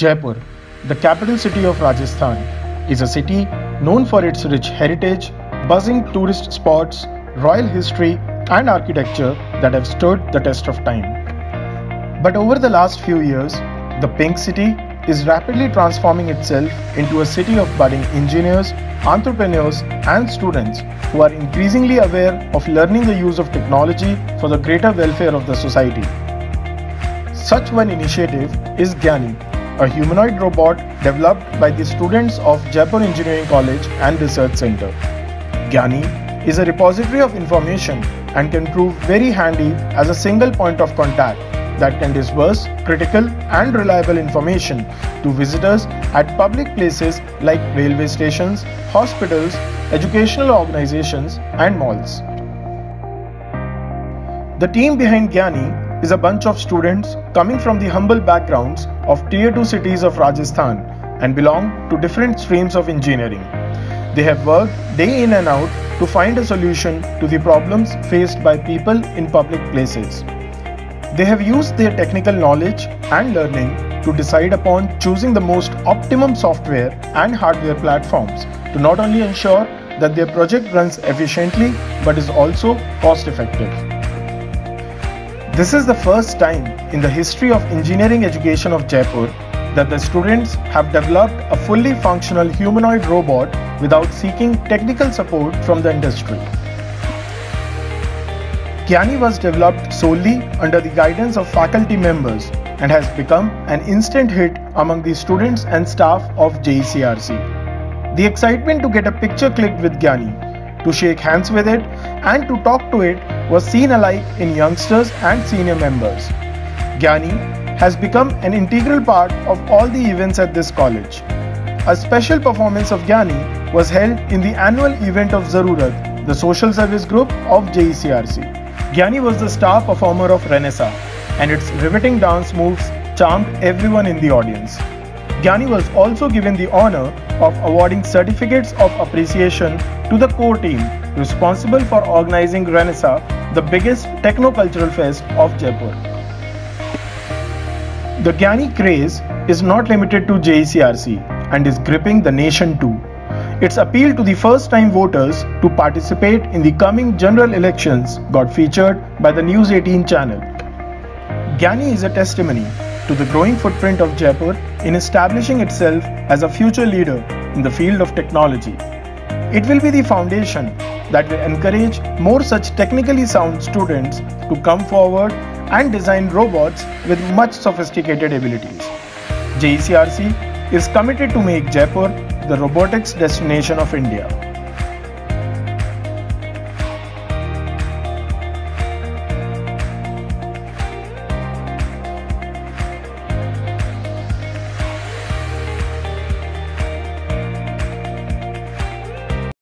Jaipur, the capital city of Rajasthan, is a city known for its rich heritage, buzzing tourist spots, royal history and architecture that have stood the test of time. But over the last few years, the Pink City is rapidly transforming itself into a city of budding engineers, entrepreneurs and students who are increasingly aware of learning the use of technology for the greater welfare of the society. Such one initiative is Gyani, a humanoid robot developed by the students of Jaipur Engineering College and Research Center. Gyani is a repository of information and can prove very handy as a single point of contact that can disperse critical and reliable information to visitors at public places like railway stations, hospitals, educational organizations and malls. The team behind Gyani is a bunch of students coming from the humble backgrounds of tier 2 cities of Rajasthan and belong to different streams of engineering. They have worked day in and out to find a solution to the problems faced by people in public places. They have used their technical knowledge and learning to decide upon choosing the most optimum software and hardware platforms to not only ensure that their project runs efficiently but is also cost effective. This is the first time in the history of engineering education of Jaipur that the students have developed a fully functional humanoid robot without seeking technical support from the industry. Gyani was developed solely under the guidance of faculty members and has become an instant hit among the students and staff of JECRC. The excitement to get a picture clicked with Gyani, to shake hands with it and to talk to it was seen alike in youngsters and senior members. Gyani has become an integral part of all the events at this college. A special performance of Gyani was held in the annual event of Zarurat, the social service group of JECRC. Gyani was the star performer of Renaissance, and its riveting dance moves charmed everyone in the audience. Gyani was also given the honor of awarding certificates of appreciation to the core team responsible for organizing Renaissance, the biggest techno-cultural fest of Jaipur. The Gyani craze is not limited to JECRC and is gripping the nation too. Its appeal to the first-time voters to participate in the coming general elections got featured by the News18 channel. Gyani is a testimony to the growing footprint of Jaipur in establishing itself as a future leader in the field of technology. It will be the foundation that will encourage more such technically sound students to come forward and design robots with much sophisticated abilities. JECRC is committed to make Jaipur the robotics destination of India.